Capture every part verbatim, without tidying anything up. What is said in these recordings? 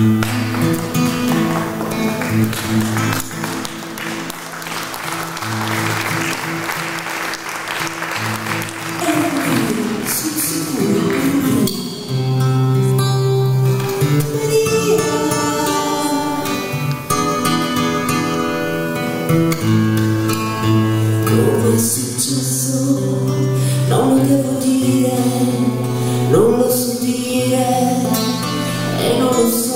Come è successo, non lo devo dire, non lo so dire e non lo so.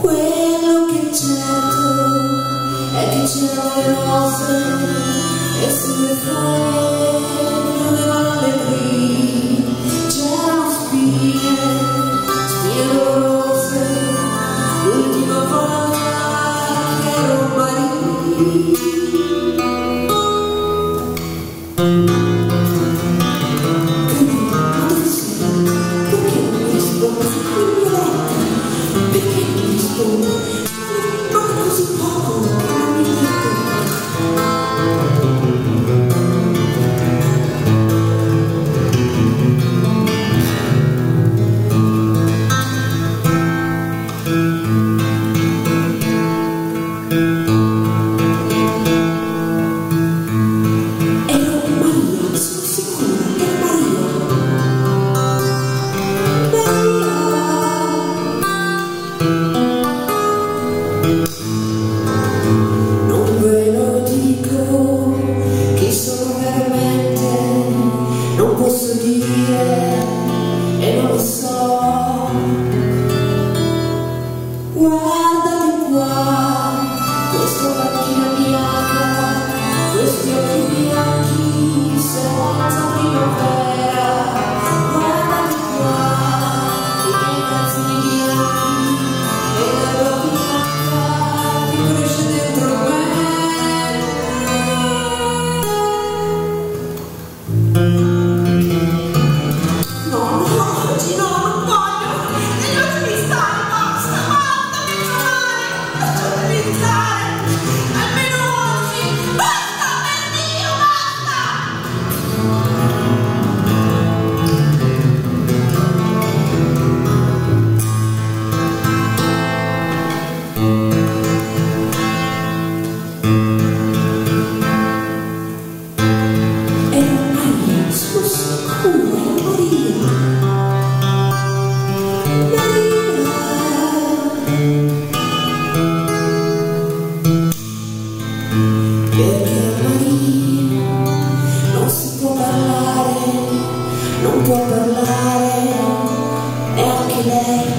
Quello che è certo è che c'erano le rose e sulle foglie piovevano le briglie, c'erano spie, spie dolorose, l'ultima volta. Guardami qua, questa macchina bianca, questi occhi bianchi, senza primavera. Guardami qua, i miei calzini bianchi e la roba bianca che cresce dentro me. No, no, oggi no, non voglio, negli occhi mi stanno. Non può parlare neanche lei,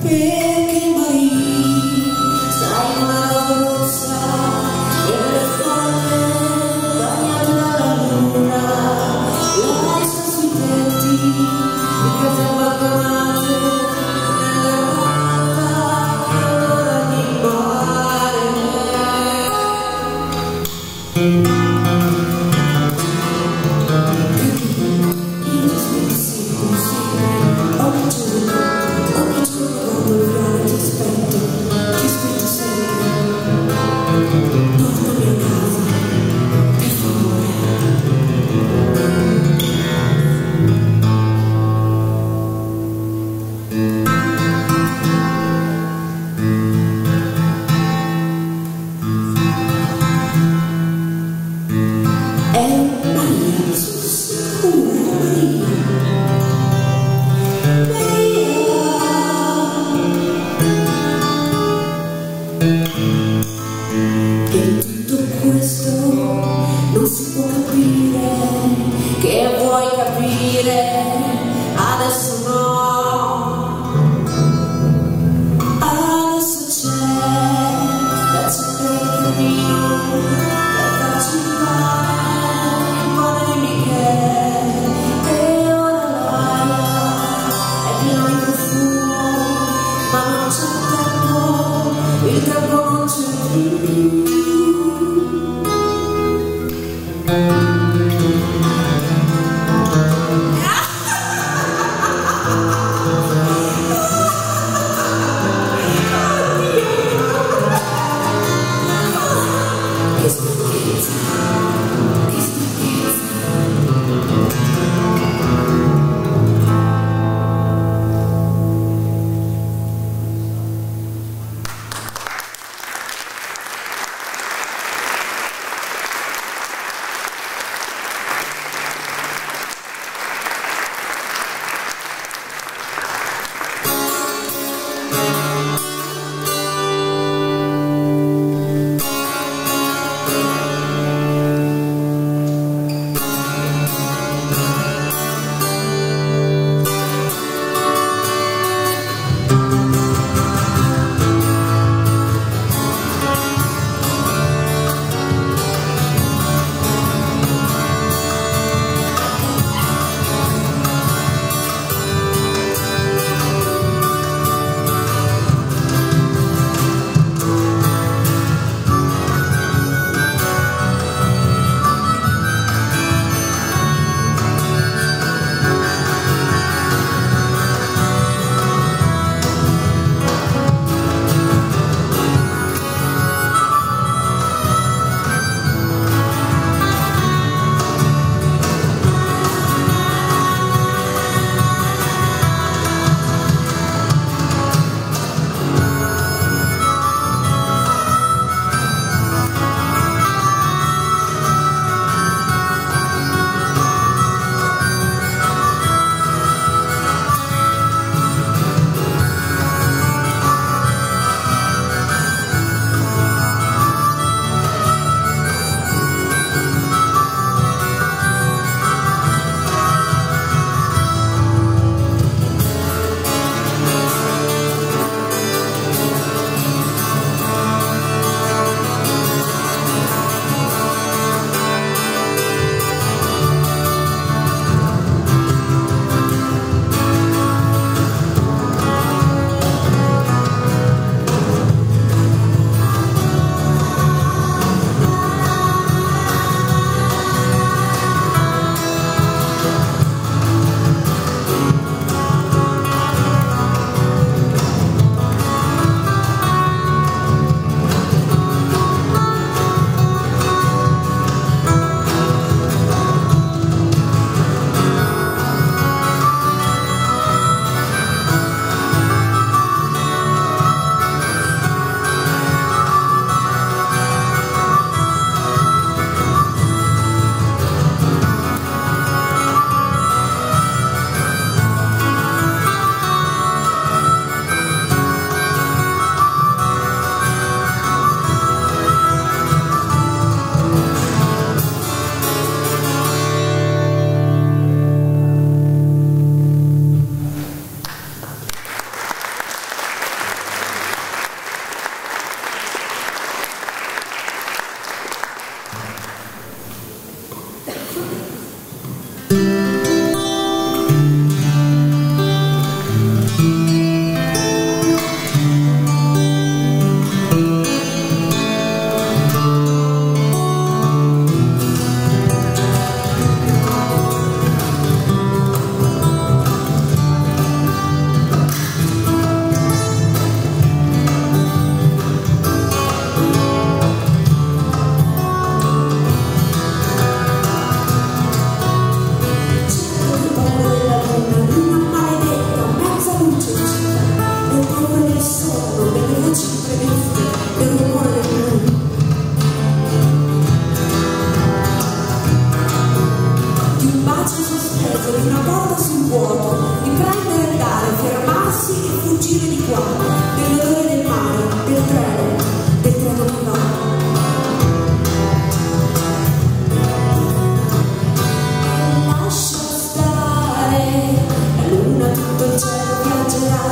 perché Maria sta in una rosa e le foglie bagnate dalla luna, la testa sui tetti, le case abbandonate nella porta che ora mi pare. Adesso no, adesso c'è da cercare il cammino per farci fare un po' di Michele, e ora l'aria è piena di profumo, ma non c'è tempo, il tempo non c'è più. Oh, scheletro di una porta sul vuoto, di prendere e andare, fermarsi e fuggire di qua, dell'odore del mare, del treno, del treno che va. E lascia stare, la luna tutto il cielo viaggerà,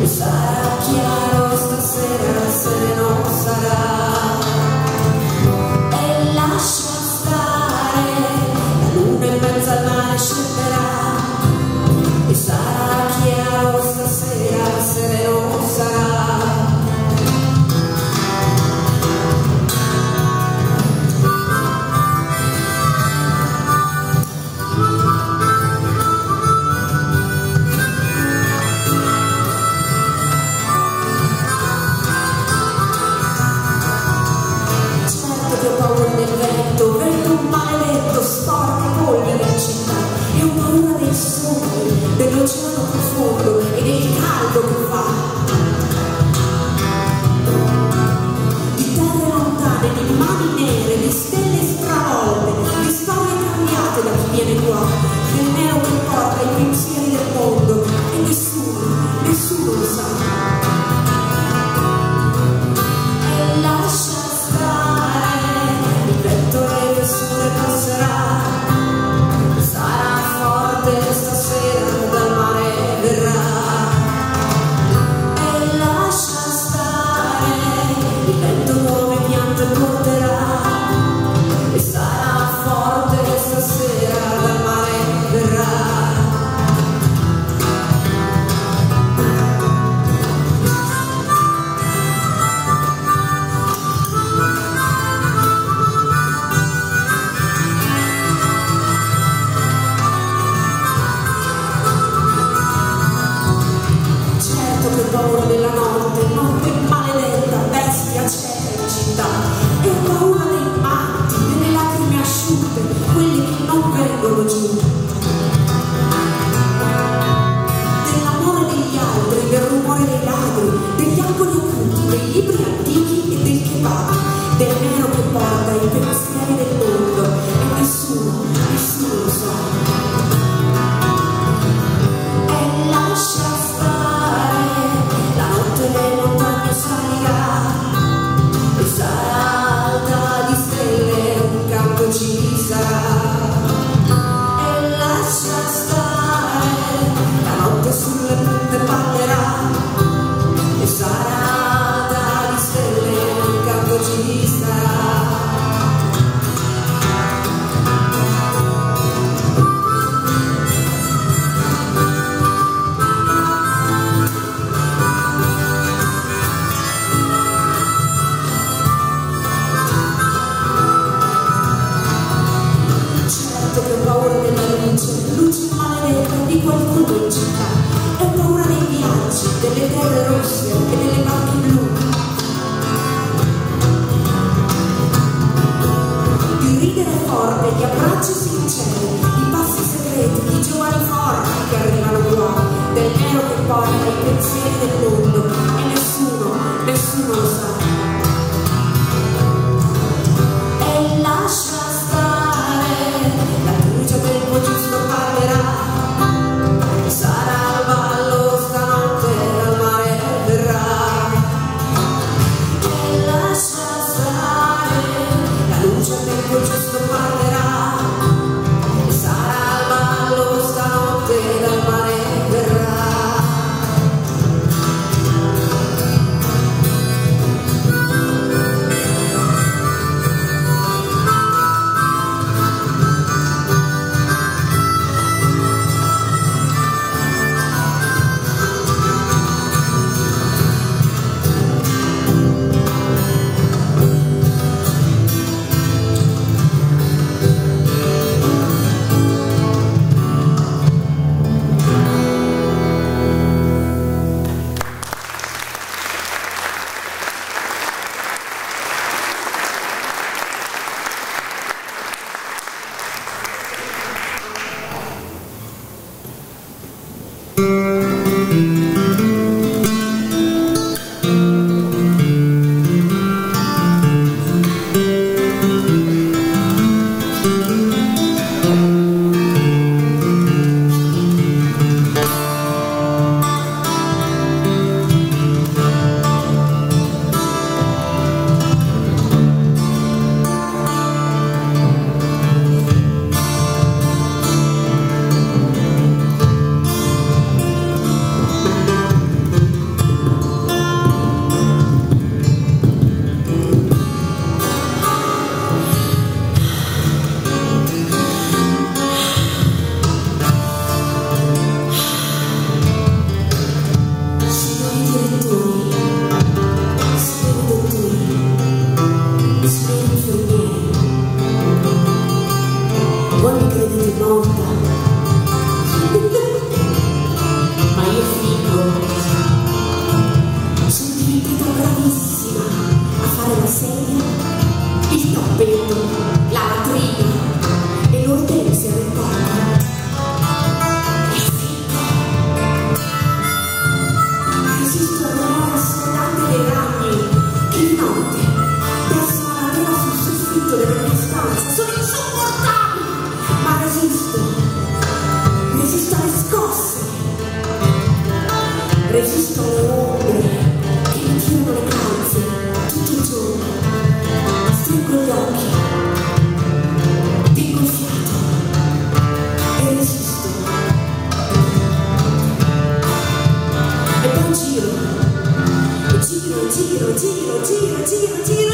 e sarà chiaro stasera se non sarà. Dell'oceano profondo e del caldo che fa, di terre lontane, di mani nere, di stelle stravolte, di storie cambiate da chi viene qua, che è nero che porta i pensieri del mondo e nessuno, nessuno lo sa. E lascia stare, il vento e le sue passerà. Dell'amore degli altri, del rumore dei ladri, degli angoli occulti, dei libri antichi e del kebab, del nero che porta i pensieri del mondo e nessuno, nessuno lo sa. E lascia stare, la notte le montagne salirà e sarà alta di stelle, un campo ci sarà. resistono le ombre che richiudono le calze tutto il giorno, stringo gli occhi, tengo il fiato e resisto, e poi giro, giro, giro, giro, giro, giro, giro,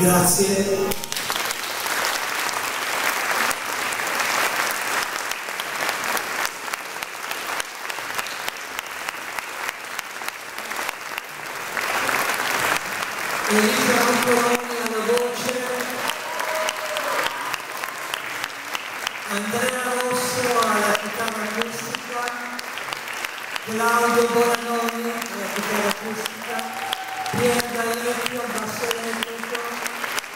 grazie. Elisa Antononi alla voce, Andrea Rosso alla chitarra acustica, Claudio Bonanoni alla chitarra acustica, Pier D'Alessio al basso elettrico,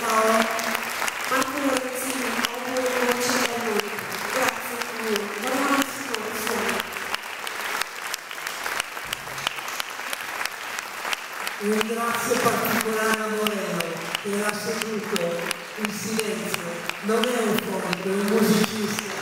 Paolo, Marco Lorenzini, Mauro Lorenzini a lui. Grazie a lui, buon ascolto. Un grazie particolare a Moreno, che ha seguito il silenzio, non è un comico, è un musicista.